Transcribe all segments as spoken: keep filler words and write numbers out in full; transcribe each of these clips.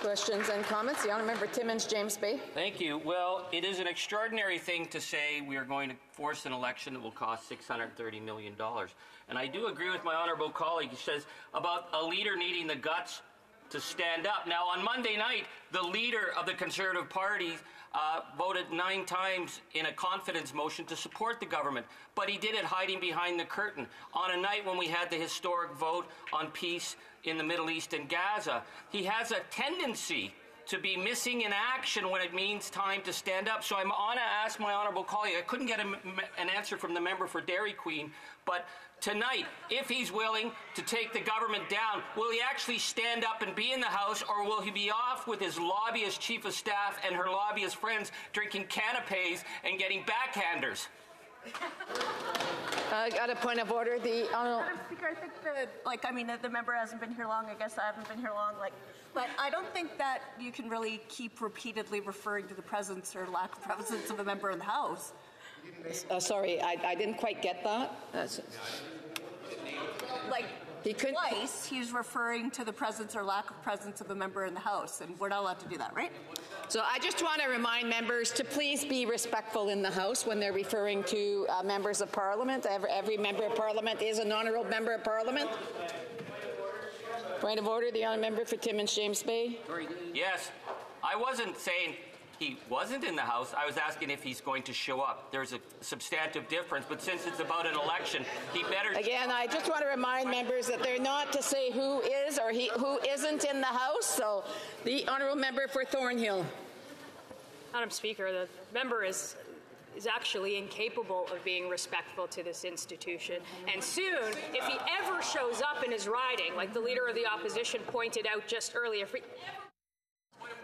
Questions and comments? The Honourable Member Timmins-James Bay. Thank you. Well, it is an extraordinary thing to say we are going to force an election that will cost six hundred thirty million dollars. And I do agree with my honourable colleague who says about a leader needing the guts to stand up. Now, on Monday night, the leader of the Conservative Party uh, voted nine times in a confidence motion to support the government, but he did it hiding behind the curtain on a night when we had the historic vote on peace in the Middle East and Gaza. He has a tendency to be missing in action when it means time to stand up. So I'm on to ask my honourable colleague, I couldn't get a, an answer from the member for Dairy Queen, but tonight, if he's willing to take the government down, will he actually stand up and be in the House, or will he be off with his lobbyist chief of staff and her lobbyist friends drinking canapes and getting backhanders? I uh, got a point of order. The Honourable Madam Speaker, I think that, like, I mean, the, the member hasn't been here long. I guess I haven't been here long. Like, but I don't think that you can really keep repeatedly referring to the presence or lack of presence of a member in the House. Uh, sorry, I, I didn't quite get that. That's, like, he could, twice he's referring to the presence or lack of presence of a member in the House, and we're not allowed to do that, right? So I just want to remind members to please be respectful in the House when they're referring to uh, members of Parliament. Every, every member of Parliament is an honourable member of Parliament. Point of order, the honourable member for Timmins-James Bay. Yes, I wasn't saying he wasn't in the House. I was asking if he's going to show up. There's a substantive difference, but since it's about an election, he better... Again, I just want to remind members that they're not to say who is or he, who isn't in the House. So the honourable member for Thornhill. Madam Speaker, the member is... is actually incapable of being respectful to this institution. And soon, if he ever shows up in his riding, like the Leader of the Opposition pointed out just earlier, if he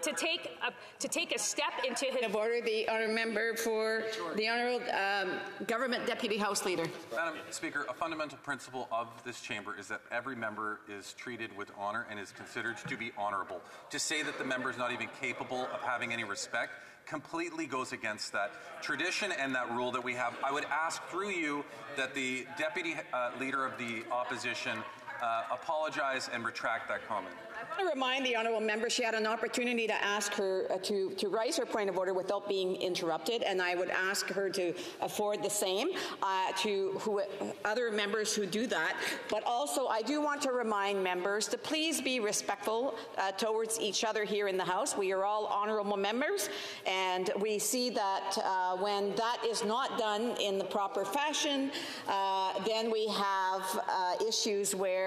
to take a to take a step into his of order, the honourable member for the honourable um, government deputy House Leader. Madam Speaker, a fundamental principle of this chamber is that every member is treated with honour and is considered to be honourable. To say that the member is not even capable of having any respect completely goes against that tradition and that rule that we have. I would ask through you that the deputy uh, leader of the opposition Uh, apologize and retract that comment. I want to remind the honourable member she had an opportunity to ask her uh, to, to raise her point of order without being interrupted, and I would ask her to afford the same uh, to who, other members who do that. But also, I do want to remind members to please be respectful uh, towards each other here in the House. We are all honourable members, and we see that uh, when that is not done in the proper fashion, uh, then we have uh, issues where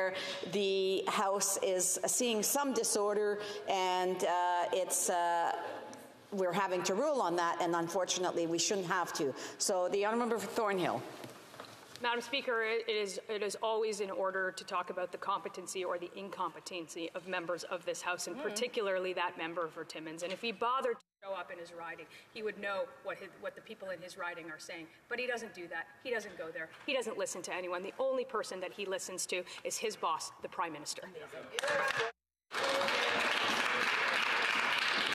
the House is seeing some disorder, and uh, it's uh, we're having to rule on that, and unfortunately we shouldn't have to. So the honourable member for Thornhill. Madam Speaker, it is, it is always in order to talk about the competency or the incompetency of members of this House, and mm. particularly that member for Timmins. And if he bothered to show up in his riding, he would know what, his, what the people in his riding are saying. But he doesn't do that. He doesn't go there. He doesn't listen to anyone. The only person that he listens to is his boss, the Prime Minister.